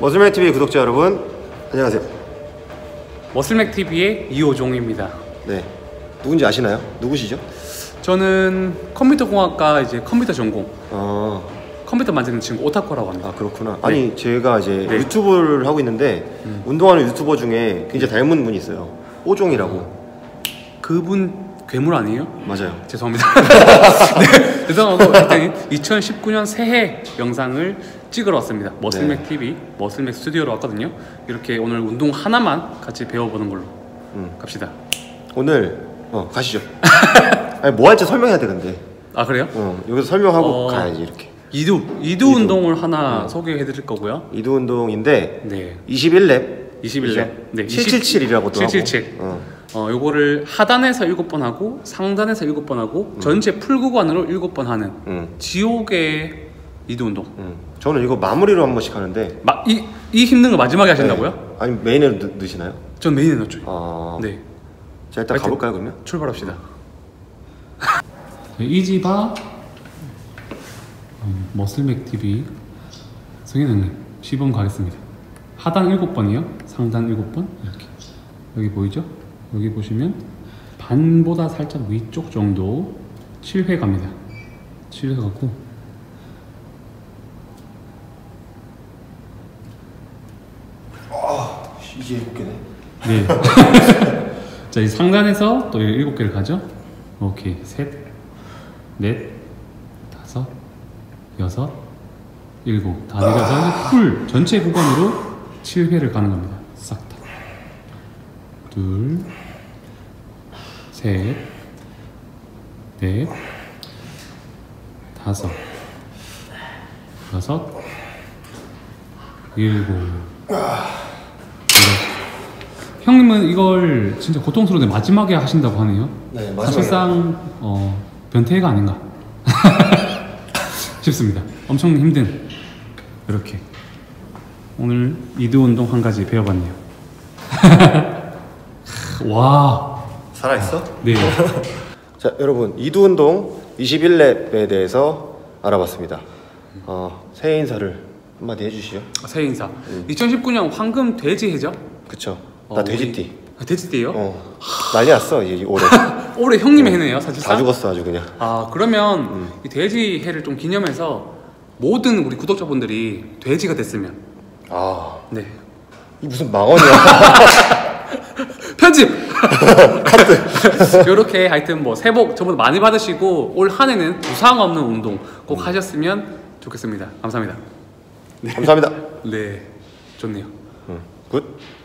머슬맥 TV 구독자 여러분, 안녕하세요. 머슬맥 TV의 이호종입니다. 네, 누군지 아시나요? 누구시죠? 저는 컴퓨터공학과 이제 컴퓨터 전공. 컴퓨터 만드는 친구 오타쿠라고 합니다. 아, 그렇구나. 아니 네. 제가 이제 네. 유튜브를 하고 있는데 운동하는 유튜버 중에 굉장히 닮은 분이 있어요. 오종이라고. 그분 괴물 아니에요? 맞아요. 죄송합니다. 네, 죄송하고 일단 2019년 새해 영상을 찍으러 왔습니다. 머슬맥 네. TV, 머슬맥 스튜디오로 왔거든요. 이렇게 오늘 운동 하나만 같이 배워보는 걸로 갑시다. 오늘 가시죠. 아니 뭐 할지 설명해야 돼 근데. 아 그래요? 여기서 설명하고 가야지 이렇게. 이두 운동을 하나 소개해드릴 거고요. 이두 운동인데 네. 21랩. 네. 777이라고 또 하고. 777. 요거를 하단에서 7번 하고 상단에서 7번 하고 전체 풀구간으로 7번 하는 지옥의 이두 운동. 저는 이거 마무리로 한 번씩 하는데 이 힘든 거 마지막에 하신다고요? 네. 아니 메인에 넣으시나요? 전 메인에 넣었죠. 네. 자 일단 가볼까요 그러면? 출발합시다. 이지바 머슬맥 TV 송인형님 시범 가겠습니다. 하단 7번이요, 상단 7번 이렇게. 여기 보이죠? 여기 보시면 반보다 살짝 위쪽 정도 7회 갑니다. 7회 가고 이제 7개네. 네. 자, 이 상단에서 또 7개를 가죠. 오케이. 3, 4, 5, 6, 7 다 내려서 풀 전체 구간으로 7회를 가는 겁니다. 싹 다. 2, 3, 4, 5, 6, 7 형님은 이걸 진짜 고통스러운데 마지막에 하신다고 하네요. 네, 마지막에. 사실상 변태가 아닌가 싶습니다. 엄청 힘든 이렇게 오늘 이두 운동 한 가지 배워봤네요. 와 살아있어? 네. 자 여러분 이두 운동 21랩에 대해서 알아봤습니다. 새해 인사를 한마디 해주시죠. 새해 인사. 2019년 황금 돼지 해죠? 그쵸. 나 돼지띠. 아, 돼지띠예요? 난리 났어 이제 올해. 올해 형님의 해네요 사실상. 다 죽었어 아주 그냥. 아 그러면 이 돼지 해를 좀 기념해서 모든 우리 구독자분들이 돼지가 됐으면. 아 네. 이 무슨 망언이야. 편집. 이렇게 하여튼 뭐 새해 복 전부 많이 받으시고 올 한 해는 부상 없는 운동 꼭 하셨으면 좋겠습니다. 감사합니다. 네. 감사합니다. 네 좋네요. 굿.